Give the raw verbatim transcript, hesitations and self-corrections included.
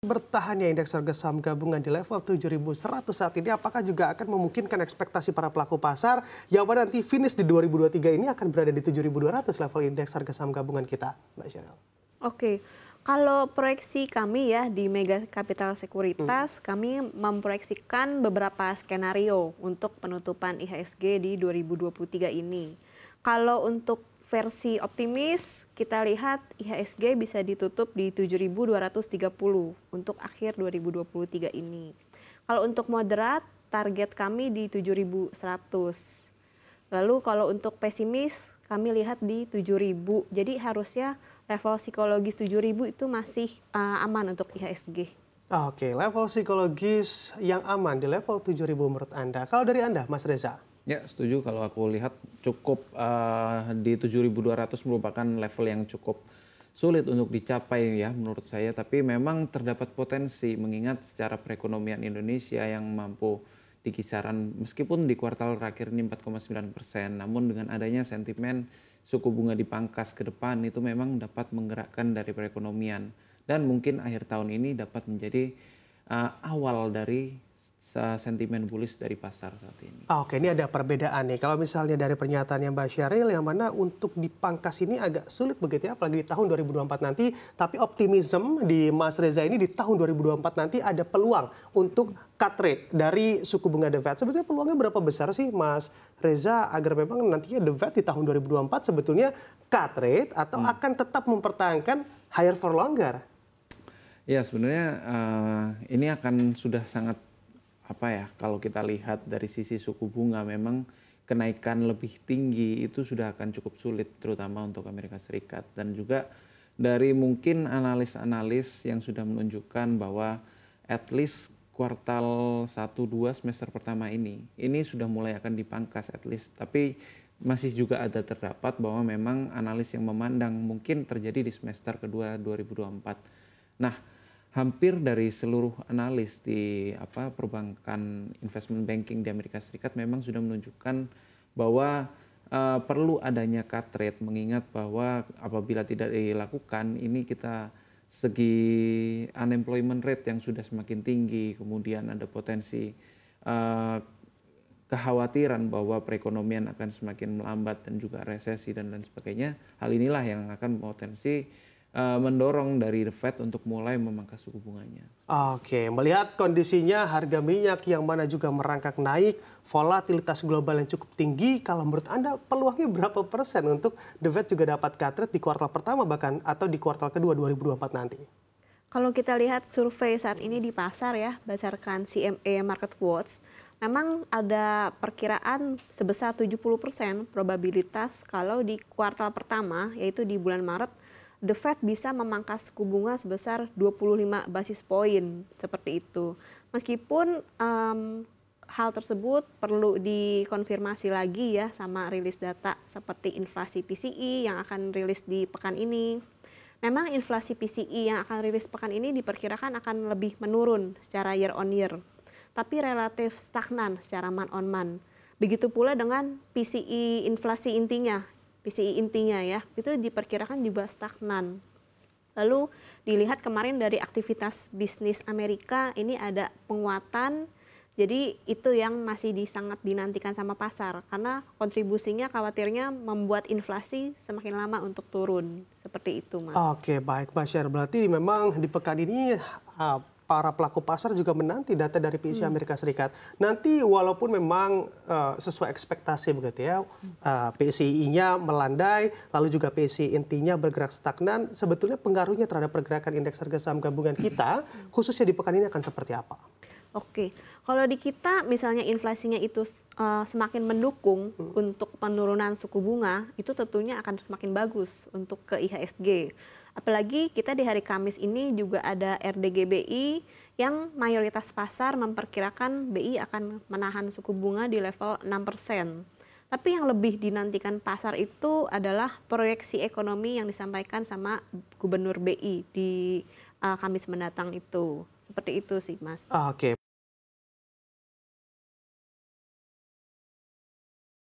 Bertahannya indeks harga saham gabungan di level tujuh ribu seratus saat ini apakah juga akan memungkinkan ekspektasi para pelaku pasar yang pada nanti finish di dua ribu dua puluh tiga ini akan berada di tujuh ribu dua ratus level indeks harga saham gabungan kita, Mbak Sheryl? Oke, kalau proyeksi kami ya di Mega Capital Sekuritas, hmm. kami memproyeksikan beberapa skenario untuk penutupan I H S G di dua ribu dua puluh tiga ini. Kalau untuk versi optimis, kita lihat I H S G bisa ditutup di tujuh ribu dua ratus tiga puluh untuk akhir dua ribu dua puluh tiga ini. Kalau untuk moderat, target kami di tujuh ribu seratus. Lalu kalau untuk pesimis, kami lihat di tujuh ribu. Jadi harusnya level psikologis tujuh ribu itu masih uh, aman untuk I H S G. Oke, level psikologis yang aman di level tujuh ribu menurut Anda. Kalau dari Anda, Mas Reza? Ya, setuju. Kalau aku lihat cukup uh, di tujuh ribu dua ratus merupakan level yang cukup sulit untuk dicapai ya menurut saya. Tapi memang terdapat potensi mengingat secara perekonomian Indonesia yang mampu di kisaran meskipun di kuartal terakhir ini empat koma sembilan persen. Namun dengan adanya sentimen suku bunga dipangkas ke depan itu memang dapat menggerakkan dari perekonomian. Dan mungkin akhir tahun ini dapat menjadi uh, awal dari sentimen bullish dari pasar saat ini. Oke, ini ada perbedaan nih. Kalau misalnya dari pernyataannya Mbak Sheryl yang mana untuk dipangkas ini agak sulit begitu ya, apalagi di tahun dua ribu dua puluh empat nanti. Tapi optimisme di Mas Reza ini di tahun dua ribu dua puluh empat nanti ada peluang untuk cut rate dari suku bunga The Fed. Sebetulnya peluangnya berapa besar sih Mas Reza agar memang nantinya The Fed di tahun dua ribu dua puluh empat sebetulnya cut rate atau hmm. akan tetap mempertahankan higher for longer? Ya sebenarnya uh, ini akan sudah sangat apa ya, kalau kita lihat dari sisi suku bunga memang kenaikan lebih tinggi itu sudah akan cukup sulit terutama untuk Amerika Serikat. Dan juga dari mungkin analis-analis yang sudah menunjukkan bahwa at least kuartal satu dua semester pertama ini, ini sudah mulai akan dipangkas at least. Tapi masih juga ada terdapat bahwa memang analis yang memandang mungkin terjadi di semester kedua dua ribu dua puluh empat. Nah, hampir dari seluruh analis di apa perbankan investment banking di Amerika Serikat memang sudah menunjukkan bahwa uh, perlu adanya cut rate mengingat bahwa apabila tidak dilakukan ini kita segi unemployment rate yang sudah semakin tinggi, kemudian ada potensi uh, kekhawatiran bahwa perekonomian akan semakin melambat dan juga resesi dan lain sebagainya. Hal inilah yang akan potensi mendorong dari The Fed untuk mulai memangkas suku bunganya. Oke, melihat kondisinya harga minyak yang mana juga merangkak naik, volatilitas global yang cukup tinggi, kalau menurut Anda peluangnya berapa persen untuk The Fed juga dapat cut rate di kuartal pertama bahkan atau di kuartal kedua dua ribu dua puluh empat nanti? Kalau kita lihat survei saat ini di pasar ya, berdasarkan C M E Market Watch, memang ada perkiraan sebesar tujuh puluh persen probabilitas kalau di kuartal pertama, yaitu di bulan Maret, The Fed bisa memangkas suku bunga sebesar dua puluh lima basis poin seperti itu. Meskipun um, hal tersebut perlu dikonfirmasi lagi ya sama rilis data seperti inflasi P C E yang akan rilis di pekan ini. Memang inflasi P C E yang akan rilis pekan ini diperkirakan akan lebih menurun secara year on year, tapi relatif stagnan secara month on month. Begitu pula dengan P C E inflasi intinya. P C I intinya ya, itu diperkirakan juga stagnan. Lalu dilihat kemarin dari aktivitas bisnis Amerika ini ada penguatan, jadi itu yang masih sangat dinantikan sama pasar. Karena kontribusinya khawatirnya membuat inflasi semakin lama untuk turun, seperti itu Mas. Oke baik Mbak Sheryl, berarti memang di pekan ini uh, para pelaku pasar juga menanti data dari P C I hmm. Amerika Serikat. Nanti walaupun memang uh, sesuai ekspektasi begitu ya, uh, P C I-nya melandai, lalu juga P C I intinya bergerak stagnan, sebetulnya pengaruhnya terhadap pergerakan indeks harga saham gabungan kita, khususnya di pekan ini akan seperti apa? Oke, kalau di kita misalnya inflasinya itu uh, semakin mendukung hmm. untuk penurunan suku bunga, itu tentunya akan semakin bagus untuk ke I H S G. Apalagi kita di hari Kamis ini juga ada R D G B I yang mayoritas pasar memperkirakan B I akan menahan suku bunga di level enam persen. Tapi yang lebih dinantikan pasar itu adalah proyeksi ekonomi yang disampaikan sama Gubernur B I di uh, Kamis mendatang itu. Seperti itu sih Mas. Oke.